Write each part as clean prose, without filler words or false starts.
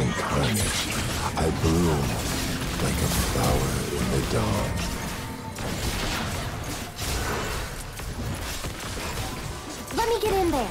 incarnate, I bloom like a flower in the dawn. Let me get in there.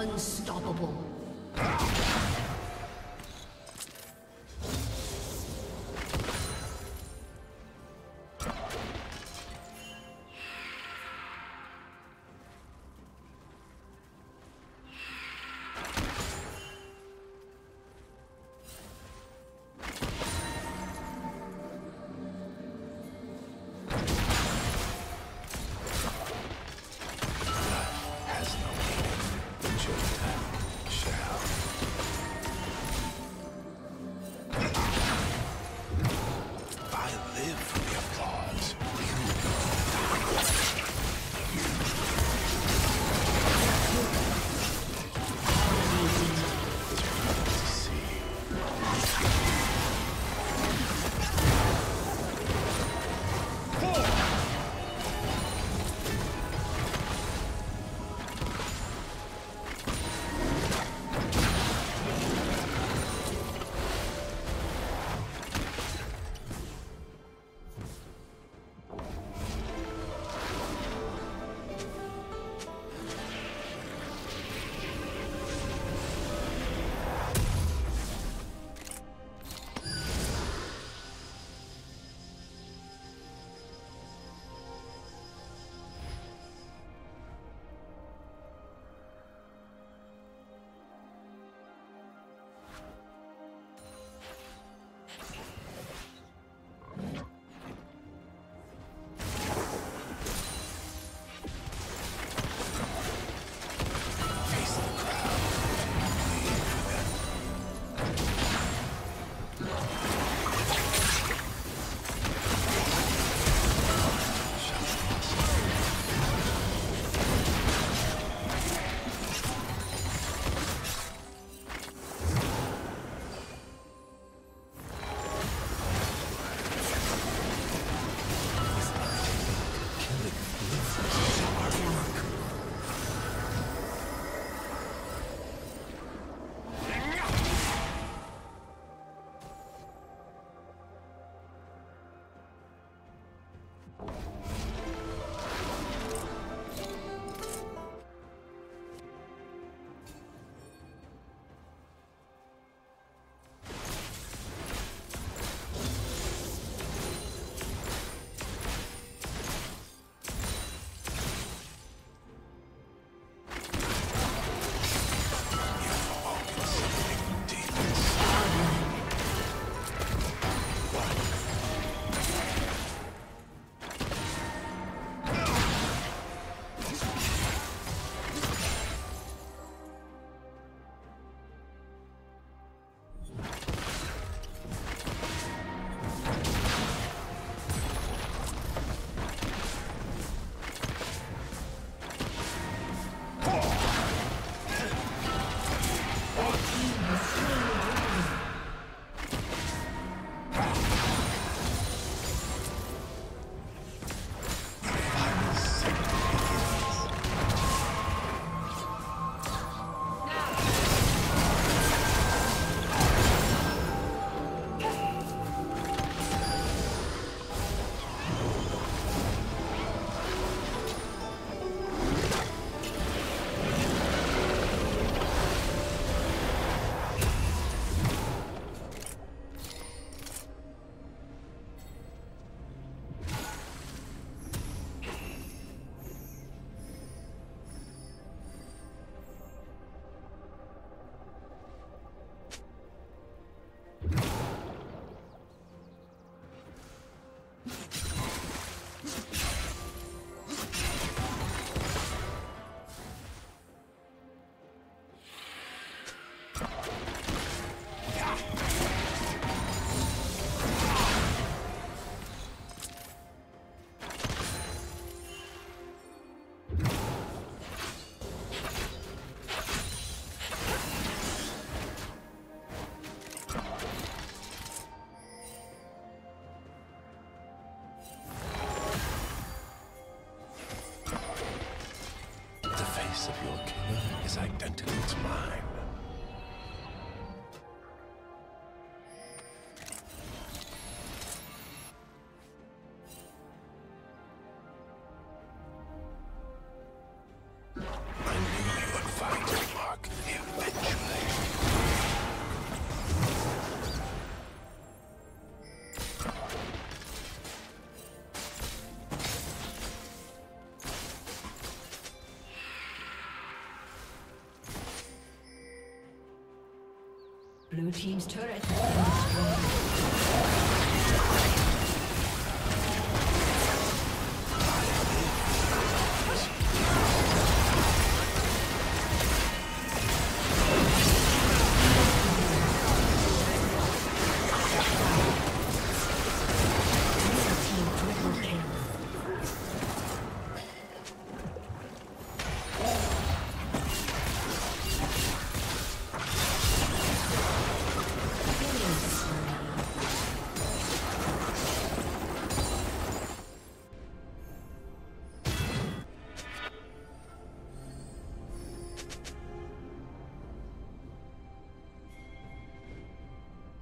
Unstoppable. Shall The face of your killer is identical to mine. Blue team's turret has been destroyed.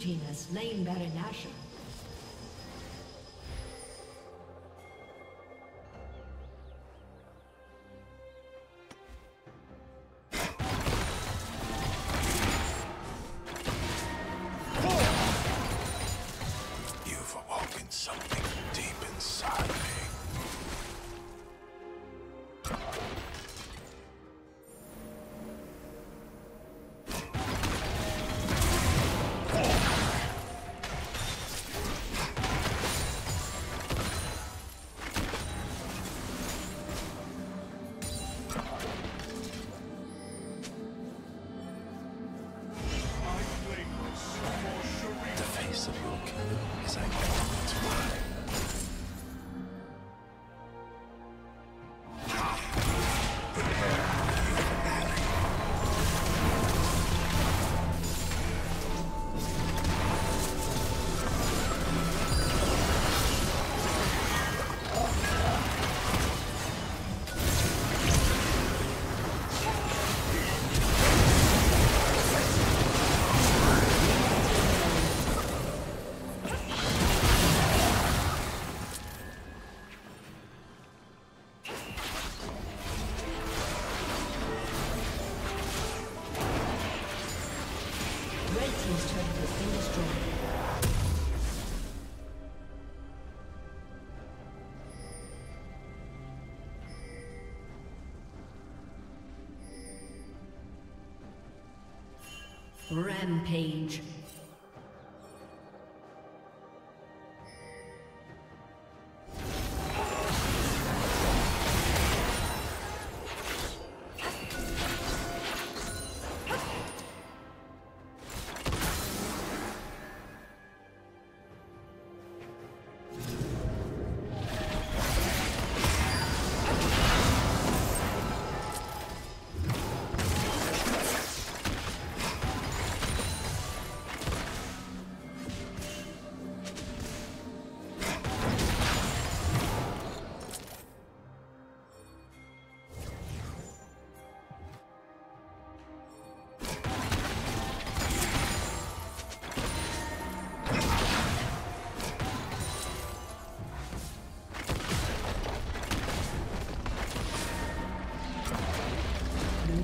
team has slain Baron Asher. Rampage.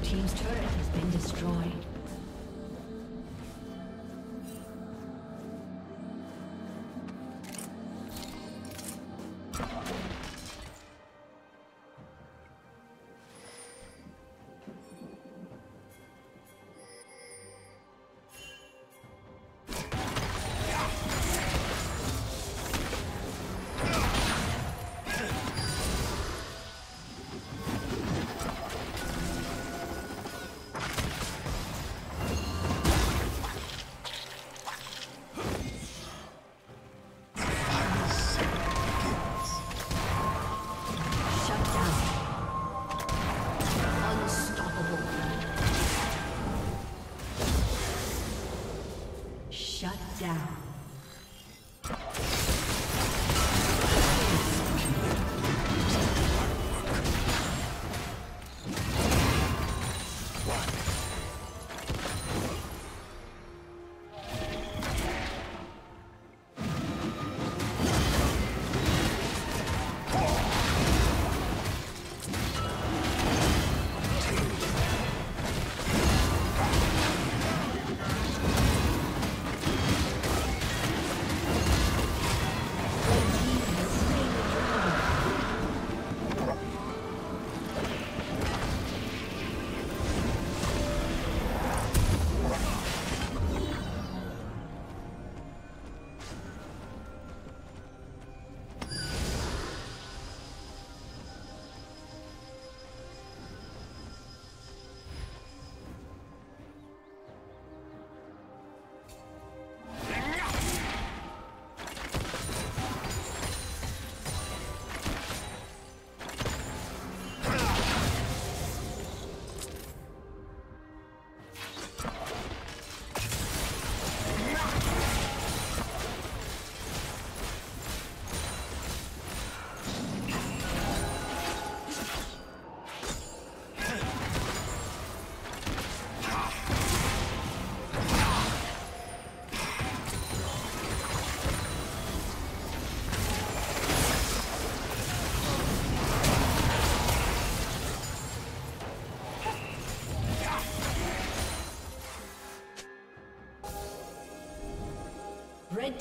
Team's turret has been destroyed. Red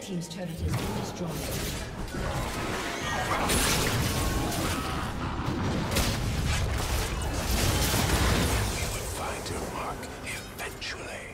Team's turret has been destroyed. We will find her mark eventually.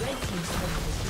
Red Team's turret has